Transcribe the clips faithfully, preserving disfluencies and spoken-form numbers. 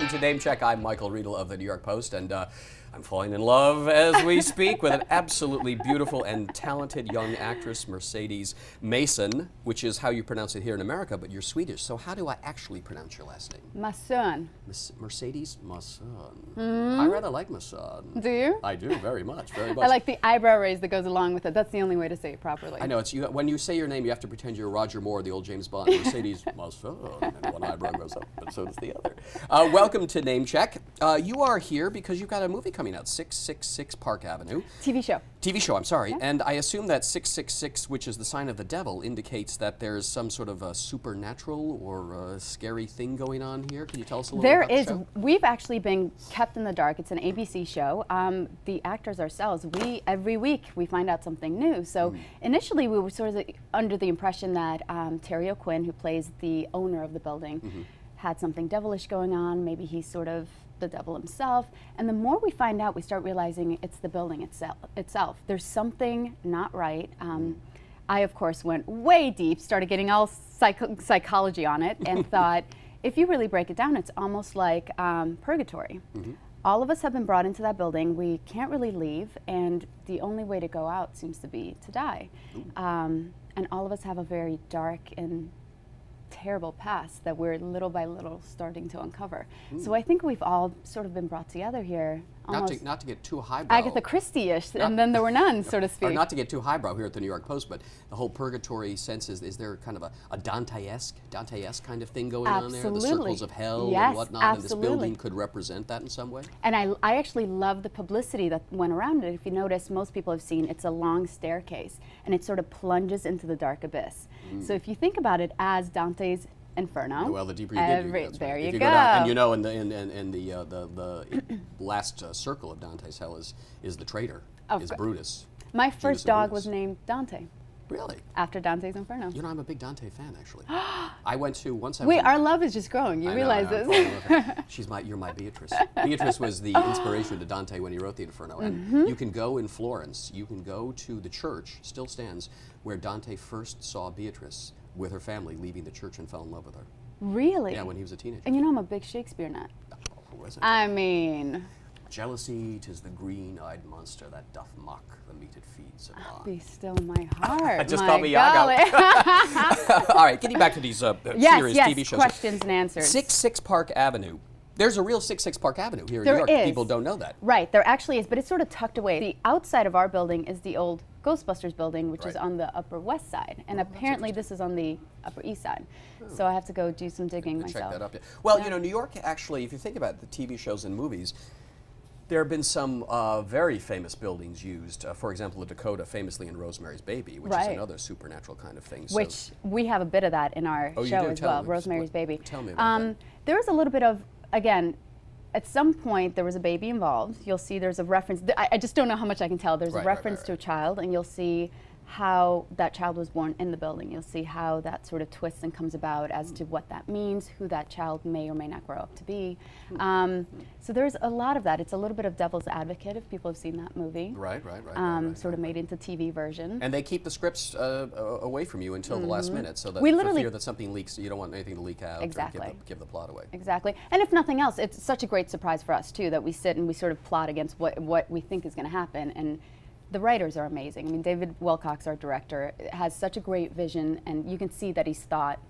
Welcome to Name Check. I'm Michael Riedel of the New York Post, and uh, I'm falling in love as we speak with an absolutely beautiful and talented young actress, Mercedes Mason, which is how you pronounce it here in America, but you're Swedish. So how do I actually pronounce your last name? Mason. Mercedes Mason. Mm. I rather like Mason. Do you? I do, very much, very much. I like the eyebrow raise that goes along with it. That's the only way to say it properly. I know. It's you, when you say your name, you have to pretend you're Roger Moore, the old James Bond. Mercedes Mason. And one eyebrow goes up, but so does the other. Uh, welcome to Name Check. Uh, you are here because you've got a movie coming coming out, six six six Park Avenue. T V show. T V show, I'm sorry. Yeah. And I assume that six six six, which is the sign of the devil, indicates that there's some sort of a supernatural or a scary thing going on here. Can you tell us a little there bit about the show? There is. We've actually been kept in the dark. It's an A B C show. Um, the actors ourselves, we every week we find out something new. So mm. initially we were sort of under the impression that um, Terry O'Quinn, who plays the owner of the building, mm-hmm. had something devilish going on. Maybe he's sort of the devil himself, and the more we find out, we start realizing it's the building itself. Itself, there's something not right. Um, I, of course, went way deep, started getting all psycho psychology on it, and thought, if you really break it down, it's almost like um, purgatory. Mm-hmm. All of us have been brought into that building. We can't really leave, and the only way to go out seems to be to die. Um, and all of us have a very dark and terrible past that we're little by little starting to uncover. Mm. So I think we've all sort of been brought together here. Not to, not to get too highbrow. Agatha Christie-ish, and then there were none, so to speak. Or not to get too highbrow here at the New York Post, but the whole purgatory sense is, is there kind of a, a Dante-esque, Dante-esque kind of thing going absolutely. On there? The circles of hell yes, and whatnot, absolutely. And this building could represent that in some way? And I, I actually love the publicity that went around it. If you notice, most people have seen it's a long staircase, and it sort of plunges into the dark abyss. Mm. So if you think about it as Dante's Inferno. Well, the deeper you Every, get, you go, there right. you, you go. go down, and you know, in the in, in, in the, uh, the the last uh, circle of Dante's hell is is the traitor, of is Brutus. My first Judas dog was named Dante. Really? After Dante's Inferno. You know, I'm a big Dante fan, actually. I went to once. I Wait, went, our love is just growing. You I realize know, this? She's my, you're my Beatrice. Beatrice was the inspiration to Dante when he wrote the Inferno, and mm-hmm. you can go in Florence. You can go to the church, still stands, where Dante first saw Beatrice with her family, leaving the church and fell in love with her. Really? Yeah, when he was a teenager. And you know I'm a big Shakespeare nut. Oh, who isn't? I mean... Jealousy, 'tis the green-eyed monster that doth mock the meat it feeds upon. Be still my heart. Just my call me Yaga. All right, getting back to these uh, yes, serious yes, T V shows. Questions and answers. six six Park Avenue. There's a real six six Park Avenue here in New York. There is. People don't know that. Right, there actually is, but it's sort of tucked away. The outside of our building is the old Ghostbusters building, which right. is on the Upper West Side, and oh, apparently this is on the Upper East Side. Hmm. So I have to go do some digging myself. Check that up. Yeah. Well, yeah. you know, New York actually, if you think about it, the T V shows and movies, there have been some uh, very famous buildings used. Uh, for example, the Dakota, famously in Rosemary's Baby, which right. is another supernatural kind of thing. So which we have a bit of that in our oh, show as tell well, me. Rosemary's what, Baby. Tell me about um, that. There was a little bit of, again, at some point there was a baby involved. You'll see there's a reference. Th I, I just don't know how much I can tell. There's right, a reference right, right, right. to a child, and you'll see how that child was born in the building. You'll see how that sort of twists and comes about as to what that means, who that child may or may not grow up to be. Um, so there's a lot of that. It's a little bit of Devil's Advocate, if people have seen that movie. Right, right, right. Um, right, right sort of made into T V version. And they keep the scripts uh, away from you until mm-hmm. the last minute, so that we literally for fear that something leaks, you don't want anything to leak out exactly. or give the, give the plot away. Exactly. And if nothing else, it's such a great surprise for us, too, that we sit and we sort of plot against what, what we think is going to happen. And the writers are amazing. I mean, David Wilcox, our director, has such a great vision, and you can see that he's thought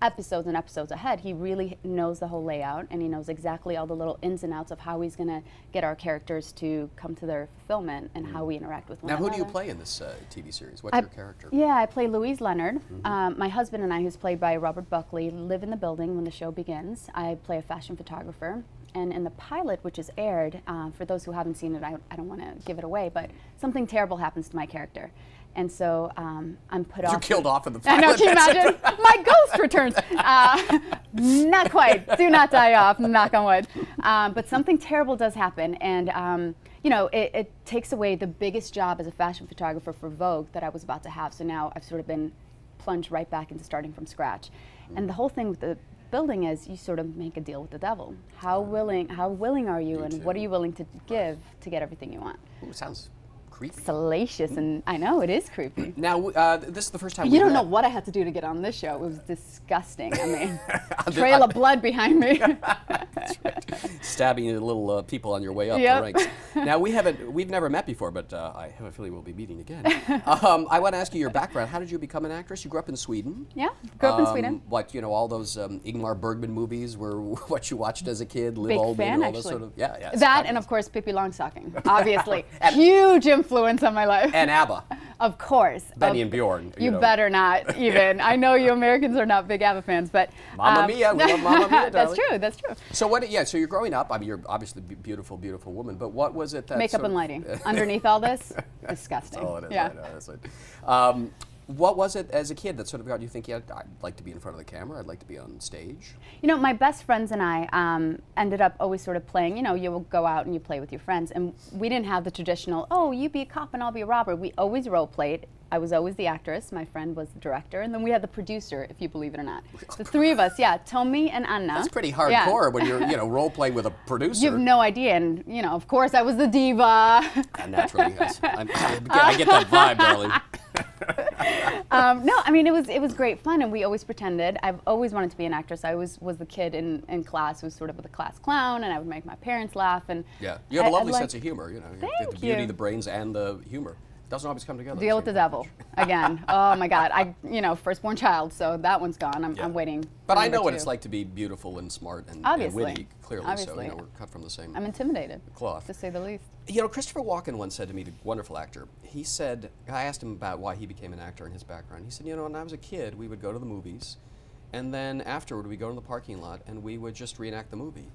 episodes and episodes ahead. He really knows the whole layout, and he knows exactly all the little ins and outs of how he's going to get our characters to come to their fulfillment and mm. how we interact with one another. Now, who do you play in this uh, T V series? What's I, your character? Yeah, I play Louise Leonard. Mm-hmm. um, my husband and I, who's played by Robert Buckley, live in the building when the show begins. I play a fashion photographer. And in the pilot, which is aired, uh, for those who haven't seen it, I, I don't want to give it away, but something terrible happens to my character. And so um, I'm put off. You're killed off in the pilot. I know, can you imagine? My ghost returns. Uh, not quite. Do not die off, knock on wood. Um, but something terrible does happen. And, um, you know, it, it takes away the biggest job as a fashion photographer for Vogue that I was about to have. So now I've sort of been plunged right back into starting from scratch. And the whole thing with the building is you sort of make a deal with the devil. How willing, how willing are you, you and too. What are you willing to give right. to get everything you want? Ooh, sounds creepy. Salacious, and I know, it is creepy. Now, uh, this is the first time You don't met. know what I had to do to get on this show. It was disgusting. I mean, trail of blood behind me. That's right. Stabbing the little uh, people on your way up yep. the ranks. Now, we haven't, we've never met before, but uh, I have a feeling we'll be meeting again. um, I want to ask you your background. How did you become an actress? You grew up in Sweden. Yeah, grew up um, in Sweden. Like, you know, all those um, Ingmar Bergman movies were what you watched as a kid, Live Old Man, all those sort of, yeah, yeah. That and, of course, Pippi Longstocking, obviously. Huge influence on my life. And ABBA. Of course. Benny of, and Bjorn. You, you know. better not even. I know you Americans are not big ABBA fans, but... Mamma um, Mia, we love Mamma Mia, darling. That's true, that's true. So what, yeah, so you're growing up, I mean, you're obviously a beautiful, beautiful woman, but what was it that... Makeup and lighting. Underneath all this, disgusting. Oh, it is, yeah. I know, that's right. Um, what was it as a kid that sort of got you thinking, I'd, I'd like to be in front of the camera, I'd like to be on stage? You know, my best friends and I um, ended up always sort of playing, you know, you will go out and you play with your friends, and we didn't have the traditional, oh, you be a cop and I'll be a robber. We always role played. I was always the actress, my friend was the director, and then we had the producer, if you believe it or not. The three of us, yeah, Tomi and Anna. That's pretty hardcore yeah. when you're, you know, role playing with a producer. You have no idea, and, you know, of course I was the diva. And naturally, yes. I'm, I, get, I get that vibe, darling. um, no, I mean, it was it was great fun, and we always pretended. I've always wanted to be an actress. I always was the kid in, in class who was sort of the class clown, and I would make my parents laugh. And yeah, you have I, a lovely like, sense of humor, you know. Thank you. The beauty, the brains, and the humor. Doesn't always come together. Deal with the devil again. Oh my God! I, you know, firstborn child, so that one's gone. I'm, yeah. I'm waiting. But I know what two. it's like to be beautiful and smart and, Obviously. and witty. Clearly, Obviously. so you know we're cut from the same. I'm intimidated. Cloth, to say the least. You know, Christopher Walken once said to me, the wonderful actor. He said, I asked him about why he became an actor and his background. He said, you know, when I was a kid, we would go to the movies, and then afterward, we go to the parking lot and we would just reenact the movie.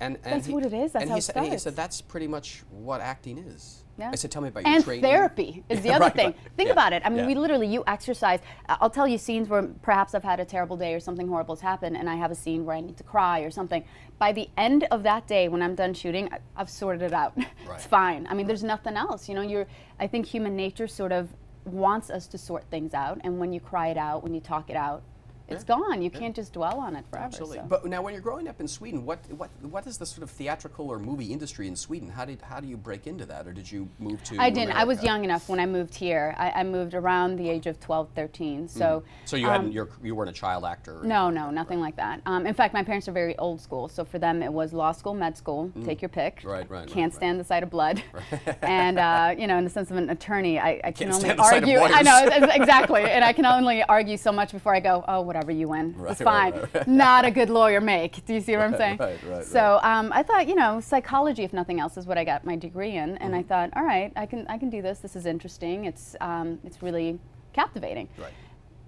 And, and that's he, what it is. That's and how he it said, starts. And he said, that's pretty much what acting is. Yeah. I said, tell me about your and training. And therapy is the yeah, other right, thing. Right. Think yeah. about it. I mean, yeah. we literally, you exercise. I'll tell you scenes where perhaps I've had a terrible day or something horrible has happened, and I have a scene where I need to cry or something. By the end of that day, when I'm done shooting, I, I've sorted it out. Right. It's fine. I mean, right. there's nothing else. You know, you're. I think human nature sort of wants us to sort things out, and when you cry it out, when you talk it out, it's yeah. gone. You yeah. can't just dwell on it forever. Absolutely. So. But now, when you're growing up in Sweden, what what what is the sort of theatrical or movie industry in Sweden? How did how do you break into that, or did you move to? I didn't. America? I was young enough when I moved here. I, I moved around the age of twelve, thirteen. So. Mm-hmm. So you um, hadn't. You're, you weren't a child actor. Or no, no, nothing right. like that. Um, in fact, my parents are very old school. So for them, it was law school, med school. Mm. Take your pick. Right, right. Can't right, stand right. the sight of blood. Right. And uh, you know, in the sense of an attorney, I, I can Can't only argue. I know exactly, and I can only argue so much before I go. Oh, what. Whatever you win, right, it's fine. Right, right, right. Not a good lawyer make. Do you see what right, I'm saying? Right, right, so um, I thought, you know, psychology, if nothing else, is what I got my degree in, and mm-hmm. I thought, all right, I can, I can do this. This is interesting. It's, um, it's really captivating. Right.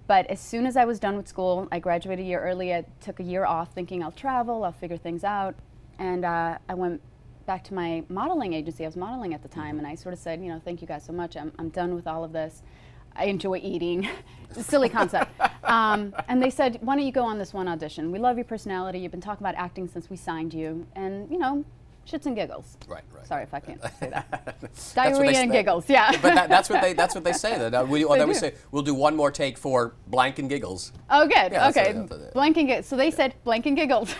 But as soon as I was done with school, I graduated a year early. I took a year off, thinking I'll travel, I'll figure things out, and uh, I went back to my modeling agency. I was modeling at the time, mm-hmm. and I sort of said, you know, thank you guys so much. I'm, I'm done with all of this. I enjoy eating. Silly concept. Um, and they said, why don't you go on this one audition? We love your personality. You've been talking about acting since we signed you. And, you know, shits and giggles. Right, right. Sorry if I can't say that. Diarrhea and giggles, yeah. But that, that's what they that's what they say. That, uh, we, or they would say, we'll do one more take for blank and giggles. Oh, good. Yeah, okay. That's, that's, that's, blank and giggles. So they yeah. said blank and giggles.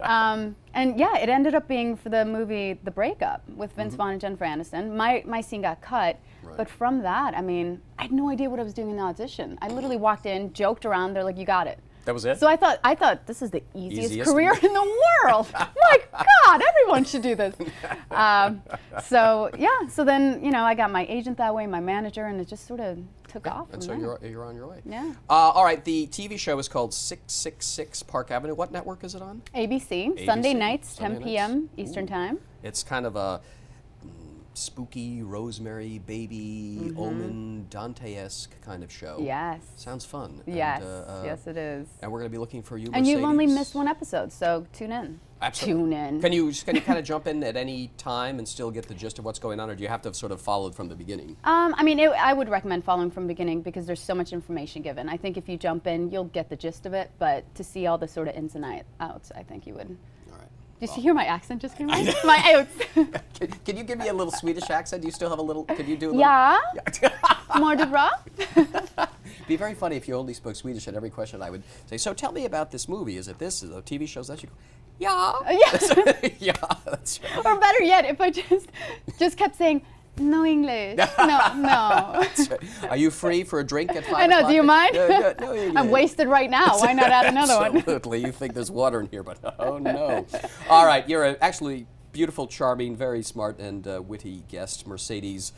um, and, yeah, it ended up being for the movie The Breakup with Vince mm-hmm. Vaughn and Jennifer Aniston. My, my scene got cut. Right. But from that, I mean, I had no idea what I was doing in the audition. I literally walked in, joked around, they're like, you got it. That was it? So I thought, I thought this is the easiest, easiest career in the world. My God, everyone should do this. Um, so, yeah, so then, you know, I got my agent that way, my manager, and it just sort of took yeah, off. And so you're, you're on your way. Yeah. Uh, all right, the T V show is called six six six Park Avenue. What network is it on? A B C, A B C. Sunday nights, Sunday ten P M Eastern Ooh. Time. It's kind of a... spooky, Rosemary, Baby, mm-hmm. Omen, Dante-esque kind of show. Yes. Sounds fun. Yes, and, uh, yes it is. And we're going to be looking for you, Mercedes. And you've only missed one episode, so tune in. Absolutely. Tune in. Can you, can you kind of jump in at any time and still get the gist of what's going on, or do you have to have sort of followed from the beginning? Um, I mean, it, I would recommend following from the beginning because there's so much information given. I think if you jump in, you'll get the gist of it, but to see all the sort of ins and outs, I think you would. Did you hear my accent just came out? My outs. Can, can you give me a little Swedish accent? Do you still have a little? Could you do a little? Yeah. More de bra. It'd be very funny if you only spoke Swedish at every question. I would say, so tell me about this movie. Is it this? Is it T V shows that you go, yeah. Uh, yeah. Yeah. That's right. Or better yet, if I just just kept saying, No English. No, no. Are you free for a drink at five? I know. Do you mind? No, no, no, yeah, yeah. I'm wasted right now. Why not add another Absolutely. one? Absolutely. You think there's water in here, but oh no. All right. You're an actually beautiful, charming, very smart and uh, witty guest, Mercedes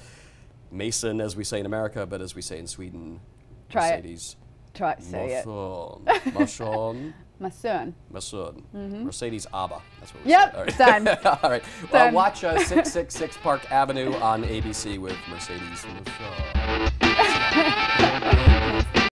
Mason, as we say in America, but as we say in Sweden, Try Mercedes. It. Try it. Say it. Mason. Mason. Mason. Mm-hmm. Mercedes ABBA. That's what we yep, said. All right. Done. All right. Done. Well, watch uh, six six six Park Avenue on A B C with Mercedes Mason.